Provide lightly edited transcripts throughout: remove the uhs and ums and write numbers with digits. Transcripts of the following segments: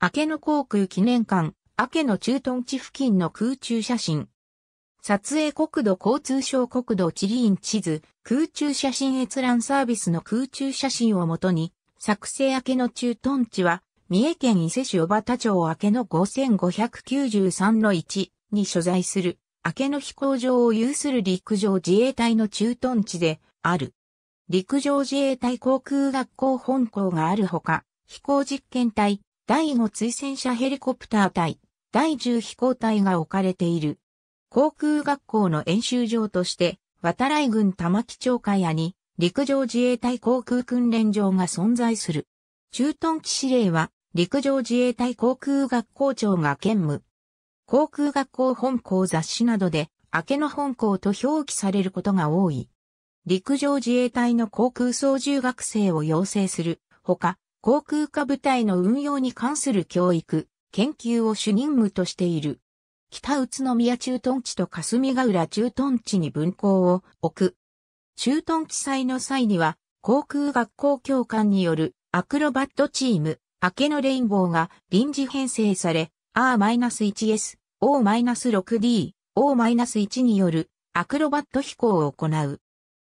明野航空記念館、明野駐屯地付近の空中写真。撮影国土交通省国土地理院地図、空中写真閲覧サービスの空中写真をもとに、作成明野駐屯地は、三重県伊勢市小畑町明野 5593-1 に所在する、明野飛行場を有する陸上自衛隊の駐屯地である。陸上自衛隊航空学校本校があるほか、飛行実験隊、第5追戦車ヘリコプター隊、第10飛行隊が置かれている。航空学校の演習場として、渡来郡玉城町下谷に陸上自衛隊航空訓練場が存在する。駐屯地司令は陸上自衛隊航空学校長が兼務。航空学校本校雑誌などで、明野本校と表記されることが多い。陸上自衛隊の航空操縦学生を養成するほか、航空科部隊の運用に関する教育、研究を主任務としている。北宇都宮駐屯地と霞ヶ浦駐屯地に分校を置く。駐屯地祭の際には、航空学校教官によるアクロバットチーム、明野レインボーが臨時編成され、AH-1S、OH-6D、OH-1 によるアクロバット飛行を行う。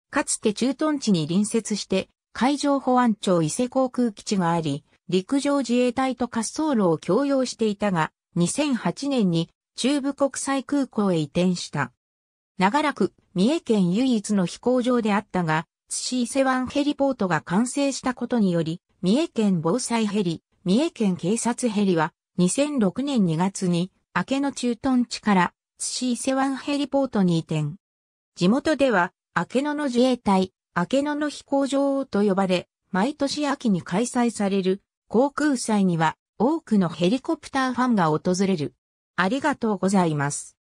かつて駐屯地に隣接して、海上保安庁伊勢航空基地があり、陸上自衛隊と滑走路を共用していたが、2008年に中部国際空港へ移転した。長らく三重県唯一の飛行場であったが、津市伊勢湾ヘリポートが完成したことにより、三重県防災ヘリ、三重県警察ヘリは2006年2月に明野駐屯地から津市伊勢湾ヘリポートに移転。地元では明野の自衛隊、明野の飛行場と呼ばれ、毎年秋に開催される航空祭には多くのヘリコプターファンが訪れる。ありがとうございます。